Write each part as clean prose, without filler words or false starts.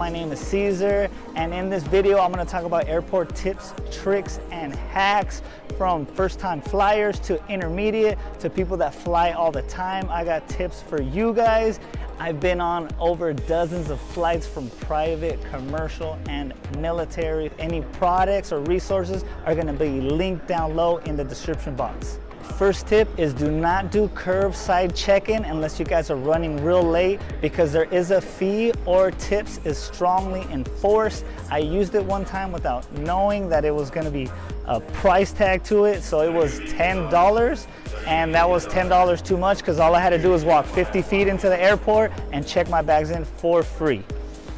My name is Cesar, and in this video I'm going to talk about airport tips, tricks, and hacks from first-time flyers to intermediate to people that fly all the time. I got tips for you guys. I've been on over dozens of flights from private, commercial, and military. Any products or resources are going to be linked down low in the description box. First tip is do not do curbside check-in unless you guys are running real late, because there is a fee or tips is strongly enforced. I used it one time without knowing that it was going to be a price tag to it, so it was $10, and that was $10 too much because all I had to do was walk 50 feet into the airport and check my bags in for free.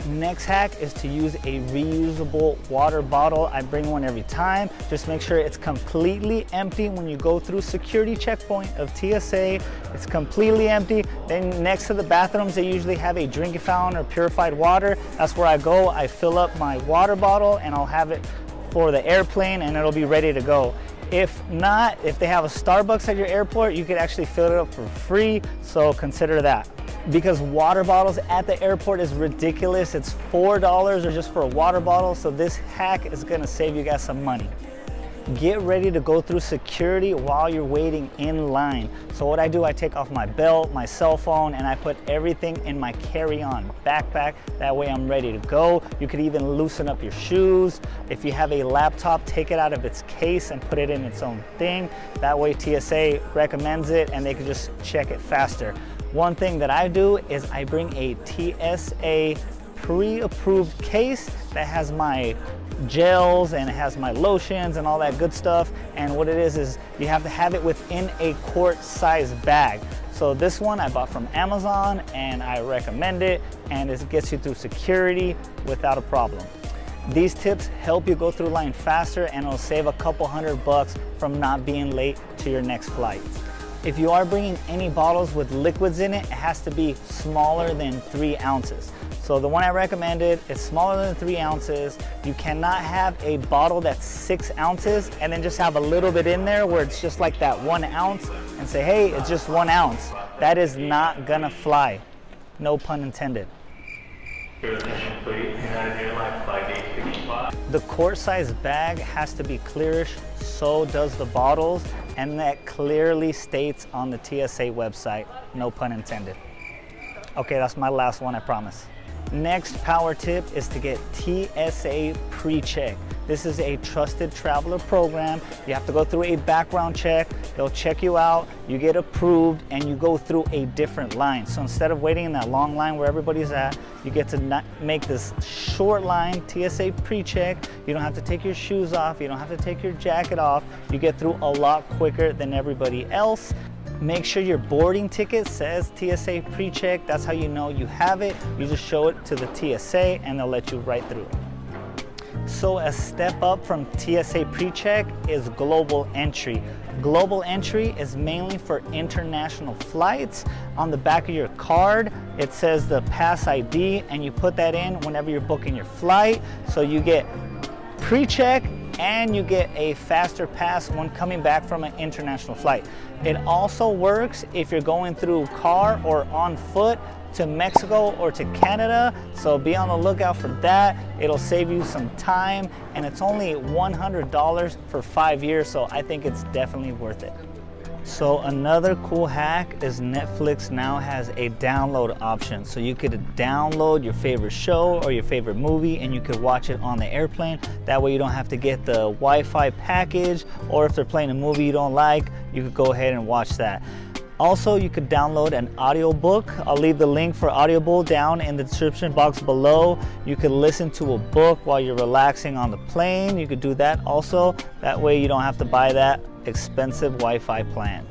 Next hack is to use a reusable water bottle. I bring one every time. Just make sure it's completely empty when you go through security checkpoint of TSA. It's completely empty. Then next to the bathrooms, they usually have a drinking fountain or purified water. That's where I go. I fill up my water bottle and I'll have it for the airplane and it'll be ready to go. If not, if they have a Starbucks at your airport, you could actually fill it up for free, so consider that. Because water bottles at the airport is ridiculous. It's $4 or just for a water bottle, so this hack is gonna save you guys some money. Get ready to go through security while you're waiting in line. So what I do, I take off my belt, my cell phone, and I put everything in my carry-on backpack. That way I'm ready to go. You could even loosen up your shoes. If you have a laptop, take it out of its case and put it in its own thing. That way TSA recommends it and they can just check it faster. One thing that I do is I bring a TSA pre-approved case that has my gels and it has my lotions and all that good stuff, and what it is you have to have it within a quart size bag. So this one I bought from Amazon and I recommend it, and it gets you through security without a problem. These tips help you go through line faster and it'll save a couple $100 from not being late to your next flight. If you are bringing any bottles with liquids in it, it has to be smaller than 3 ounces. So the one I recommended is smaller than 3 ounces. You cannot have a bottle that's 6 ounces and then just have a little bit in there where it's just like that 1 ounce and say, hey, it's just 1 ounce. That is not gonna fly. No pun intended. The quart size bag has to be clearish, so does the bottles, and that clearly states on the TSA website, no pun intended. Okay, that's my last one, I promise. Next power tip is to get TSA PreCheck. This is a trusted traveler program. You have to go through a background check. They'll check you out, you get approved, and you go through a different line. So instead of waiting in that long line where everybody's at, you get to not make this short line, TSA PreCheck. You don't have to take your shoes off. You don't have to take your jacket off. You get through a lot quicker than everybody else. Make sure your boarding ticket says TSA PreCheck. That's how you know you have it. You just show it to the TSA and they'll let you right through. So a step up from TSA PreCheck is Global Entry. Global Entry is mainly for international flights. On the back of your card, it says the pass ID, and you put that in whenever you're booking your flight. So you get PreCheck and you get a faster pass when coming back from an international flight. It also works if you're going through car or on foot to Mexico or to Canada, so be on the lookout for that. It'll save you some time, and it's only $100 for 5 years, so I think it's definitely worth it. So another cool hack is Netflix now has a download option. So you could download your favorite show or your favorite movie and you could watch it on the airplane. That way you don't have to get the Wi-Fi package, or if they're playing a movie you don't like, you could go ahead and watch that. Also, you could download an audiobook. I'll leave the link for Audible down in the description box below. You could listen to a book while you're relaxing on the plane. You could do that also. That way you don't have to buy that expensive Wi-Fi plan.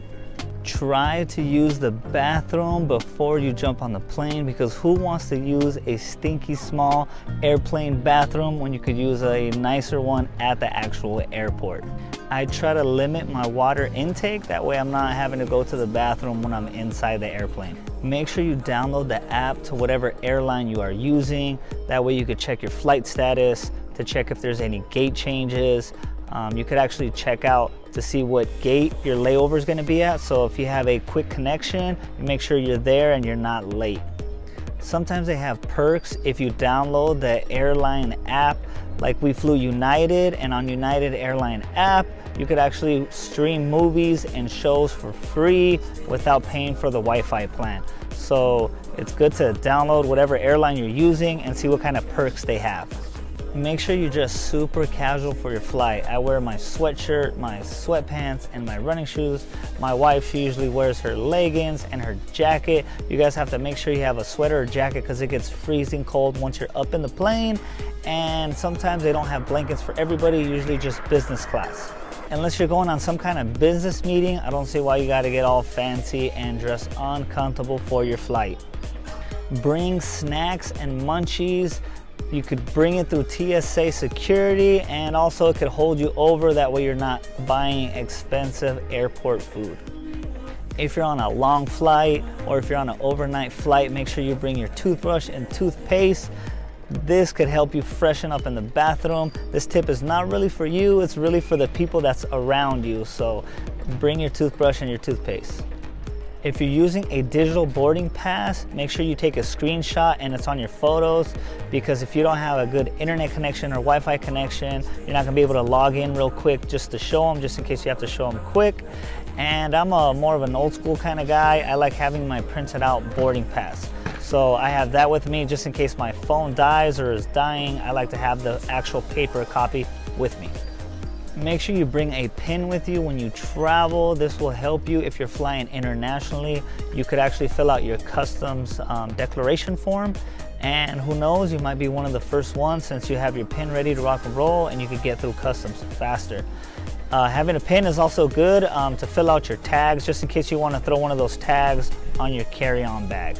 Try to use the bathroom before you jump on the plane, because who wants to use a stinky small airplane bathroom when you could use a nicer one at the actual airport? I try to limit my water intake, that way I'm not having to go to the bathroom when I'm inside the airplane. Make sure you download the app to whatever airline you are using, that way you could check your flight status, to check if there's any gate changes. You could actually check out to see what gate your layover is going to be at. So if you have a quick connection, make sure you're there and you're not late. Sometimes they have perks if you download the airline app. Like we flew United, and on United airline app, you could actually stream movies and shows for free without paying for the Wi-Fi plan. So it's good to download whatever airline you're using and see what kind of perks they have. Make sure you're just super casual for your flight. I wear my sweatshirt, my sweatpants, and my running shoes. My wife, she usually wears her leggings and her jacket. You guys have to make sure you have a sweater or jacket because it gets freezing cold once you're up in the plane. And sometimes they don't have blankets for everybody, usually just business class. Unless you're going on some kind of business meeting, I don't see why you gotta get all fancy and dress uncomfortable for your flight. Bring snacks and munchies. You could bring it through TSA security, and also it could hold you over. That way you're not buying expensive airport food. If you're on a long flight or if you're on an overnight flight, make sure you bring your toothbrush and toothpaste. This could help you freshen up in the bathroom. This tip is not really for you. It's really for the people that's around you. So bring your toothbrush and your toothpaste. If you're using a digital boarding pass, make sure you take a screenshot and it's on your photos, because if you don't have a good internet connection or Wi-Fi connection, you're not gonna be able to log in real quick just to show them, just in case you have to show them quick. And I'm more of an old school kind of guy. I like having my printed out boarding pass. So I have that with me just in case my phone dies or is dying. I like to have the actual paper copy with me. Make sure you bring a pin with you when you travel. This will help you if you're flying internationally. You could actually fill out your customs declaration form, and who knows, you might be one of the first ones, since you have your pin ready to rock and roll and you could get through customs faster. Having a pin is also good to fill out your tags, just in case you want to throw one of those tags on your carry-on bag.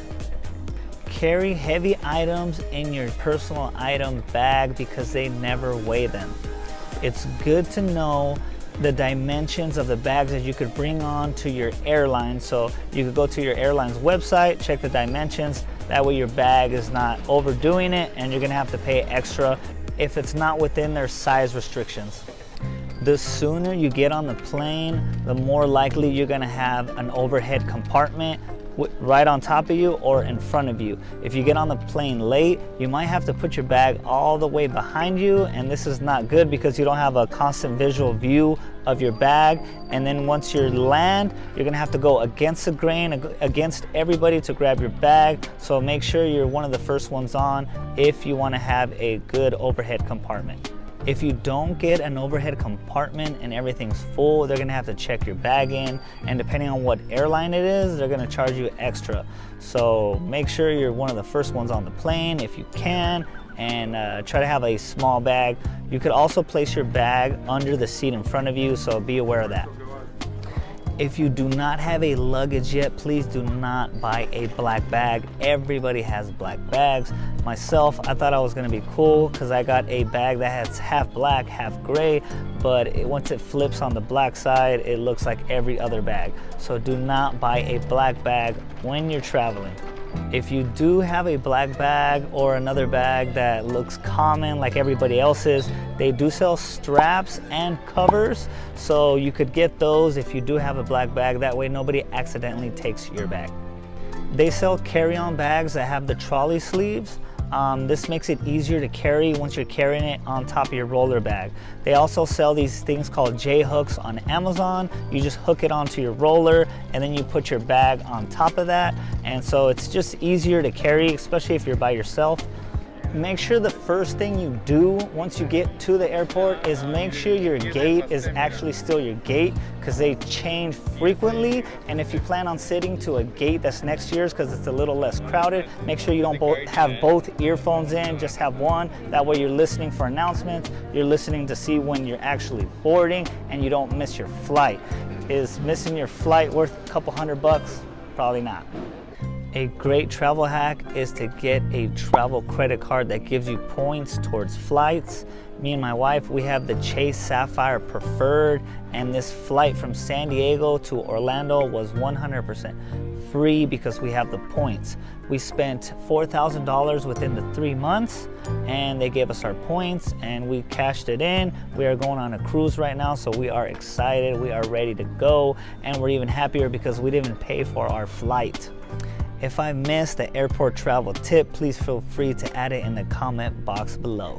Carry heavy items in your personal item bag because they never weigh them. It's good to know the dimensions of the bags that you could bring on to your airline. So you could go to your airline's website, check the dimensions. That way your bag is not overdoing it and you're gonna have to pay extra if it's not within their size restrictions. The sooner you get on the plane, the more likely you're gonna have an overhead compartment right on top of you or in front of you. If you get on the plane late, you might have to put your bag all the way behind you, and this is not good because you don't have a constant visual view of your bag. And then once you land, you're gonna have to go against the grain, against everybody to grab your bag. So make sure you're one of the first ones on if you wanna have a good overhead compartment. If you don't get an overhead compartment and everything's full, they're gonna have to check your bag in, and depending on what airline it is, they're gonna charge you extra. So make sure you're one of the first ones on the plane if you can, and try to have a small bag. You could also place your bag under the seat in front of you, so be aware of that. If you do not have a luggage yet, please do not buy a black bag. Everybody has black bags. Myself, I thought I was gonna be cool because I got a bag that has half black, half gray, but once it flips on the black side, it looks like every other bag. So do not buy a black bag when you're traveling. If you do have a black bag or another bag that looks common like everybody else's, they do sell straps and covers, so you could get those if you do have a black bag. That way nobody accidentally takes your bag. They sell carry-on bags that have the trolley sleeves. This makes it easier to carry once you're carrying it on top of your roller bag. They also sell these things called J-hooks on Amazon. You just hook it onto your roller and then you put your bag on top of that. And so it's just easier to carry, especially if you're by yourself. Make sure the first thing you do once you get to the airport is make sure your gate is actually still your gate, because they change frequently. And if you plan on sitting to a gate that's next to yours because it's a little less crowded, make sure you don't have both earphones in, just have one. That way you're listening for announcements, you're listening to see when you're actually boarding, and you don't miss your flight. Is missing your flight worth a couple $100 bucks? Probably not. A great travel hack is to get a travel credit card that gives you points towards flights. Me and my wife, we have the Chase Sapphire Preferred, and this flight from San Diego to Orlando was 100% free because we have the points. We spent $4,000 within the 3 months, and they gave us our points and we cashed it in. We are going on a cruise right now, so we are excited, we are ready to go, and we're even happier because we didn't pay for our flight. If I missed the airport travel tip, please feel free to add it in the comment box below.